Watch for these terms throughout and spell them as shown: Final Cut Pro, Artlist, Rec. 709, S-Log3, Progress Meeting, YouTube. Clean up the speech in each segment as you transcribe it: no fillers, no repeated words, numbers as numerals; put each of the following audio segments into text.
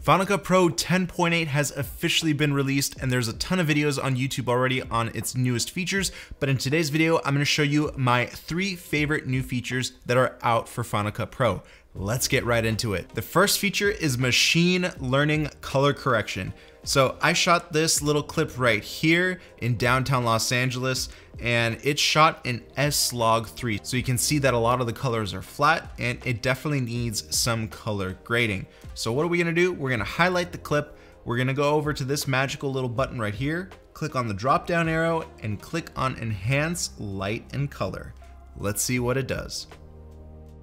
Final Cut Pro 10.8 has officially been released, and there's a ton of videos on YouTube already on its newest features, but in today's video, I'm gonna show you my 3 favorite new features that are out for Final Cut Pro. Let's get right into it. The first feature is machine learning color correction. So I shot this little clip right here in downtown Los Angeles, and it's shot in S-Log3. So you can see that a lot of the colors are flat and it definitely needs some color grading. So what are we gonna do? We're gonna highlight the clip. We're gonna go over to this magical little button right here, click on the drop down arrow and click on Enhance Light and Color. Let's see what it does.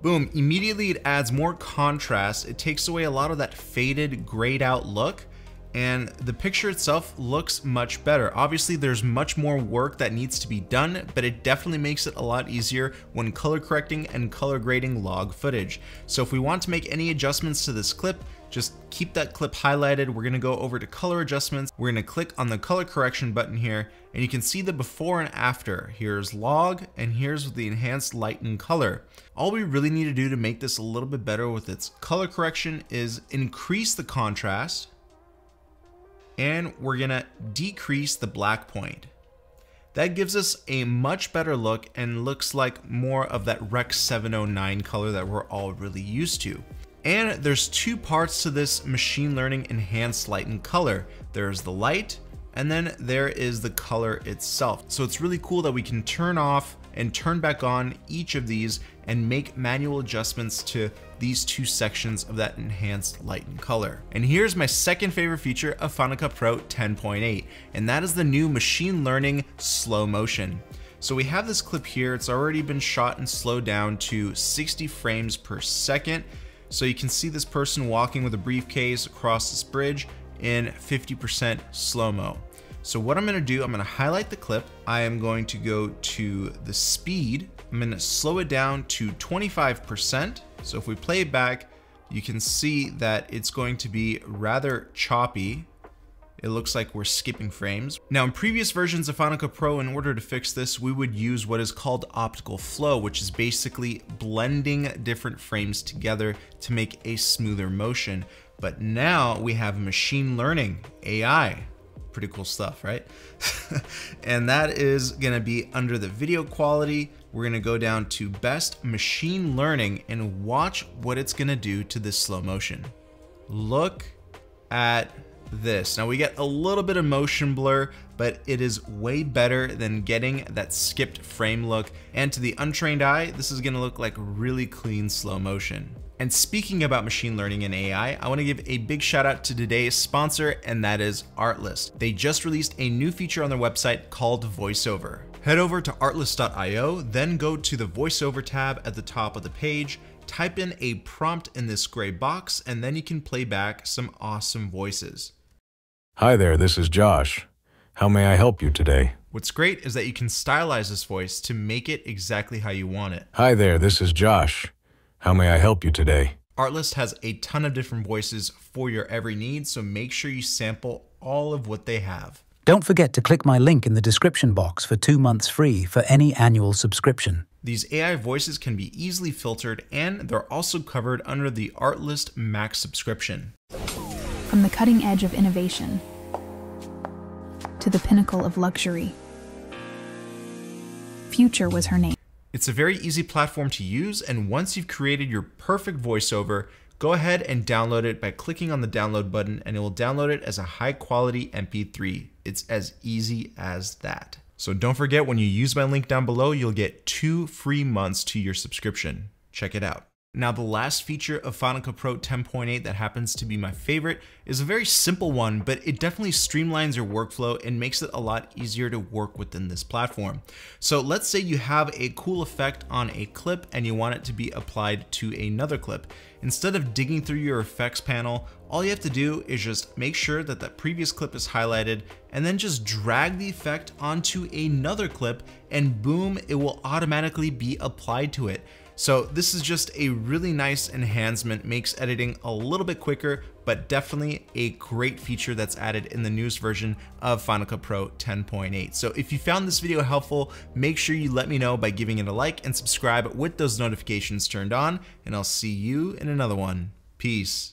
Boom, immediately it adds more contrast. It takes away a lot of that faded, grayed out look. And the picture itself looks much better. Obviously, there's much more work that needs to be done, but it definitely makes it a lot easier when color correcting and color grading log footage. So if we want to make any adjustments to this clip, just keep that clip highlighted. We're gonna go over to color adjustments. We're gonna click on the color correction button here, and you can see the before and after. Here's log, and here's the enhanced light and color. All we really need to do to make this a little bit better with its color correction is increase the contrast, and we're gonna decrease the black point. That gives us a much better look and looks like more of that Rec. 709 color that we're all really used to. And there's 2 parts to this machine learning enhanced light and color. There's the light, and then there is the color itself. So it's really cool that we can turn off and turn back on each of these and make manual adjustments to these 2 sections of that enhanced light and color. And here's my second favorite feature of Final Cut Pro 10.8, and that is the new machine learning slow motion. So we have this clip here, it's already been shot and slowed down to 60 frames per second. So you can see this person walking with a briefcase across this bridge in 50% slow-mo. So what I'm gonna do, I'm gonna highlight the clip. I am going to go to the speed. I'm gonna slow it down to 25%. So if we play it back, you can see that it's going to be rather choppy. It looks like we're skipping frames. Now in previous versions of Final Cut Pro, in order to fix this, we would use what is called optical flow, which is basically blending different frames together to make a smoother motion. But now we have machine learning, AI. Pretty cool stuff, right? And that is gonna be under the video quality. We're gonna go down to best machine learning and watch what it's gonna do to this slow motion. Look at this. Now we get a little bit of motion blur, but it is way better than getting that skipped frame look. And to the untrained eye, this is gonna look like really clean slow motion. And speaking about machine learning and AI, I wanna give a big shout out to today's sponsor, and that is Artlist. They just released a new feature on their website called VoiceOver. Head over to artlist.io, then go to the VoiceOver tab at the top of the page, type in a prompt in this gray box, and then you can play back some awesome voices. Hi there, this is Josh. How may I help you today? What's great is that you can stylize this voice to make it exactly how you want it. Hi there, this is Josh. How may I help you today? Artlist has a ton of different voices for your every need, so make sure you sample all of what they have. Don't forget to click my link in the description box for 2 months free for any annual subscription. These AI voices can be easily filtered, and they're also covered under the Artlist Max subscription. From the cutting edge of innovation to the pinnacle of luxury, Future was her name. It's a very easy platform to use, and once you've created your perfect voiceover, go ahead and download it by clicking on the download button, and it will download it as a high quality MP3. It's as easy as that. So don't forget, when you use my link down below, you'll get 2 free months to your subscription. Check it out. Now, the last feature of Final Cut Pro 10.8 that happens to be my favorite is a very simple one, but it definitely streamlines your workflow and makes it a lot easier to work within this platform. So let's say you have a cool effect on a clip and you want it to be applied to another clip. Instead of digging through your effects panel, all you have to do is just make sure that that previous clip is highlighted and then just drag the effect onto another clip, and boom, it will automatically be applied to it. So this is just a really nice enhancement, makes editing a little bit quicker, but definitely a great feature that's added in the newest version of Final Cut Pro 10.8. So if you found this video helpful, make sure you let me know by giving it a like and subscribe with those notifications turned on, and I'll see you in another one. Peace.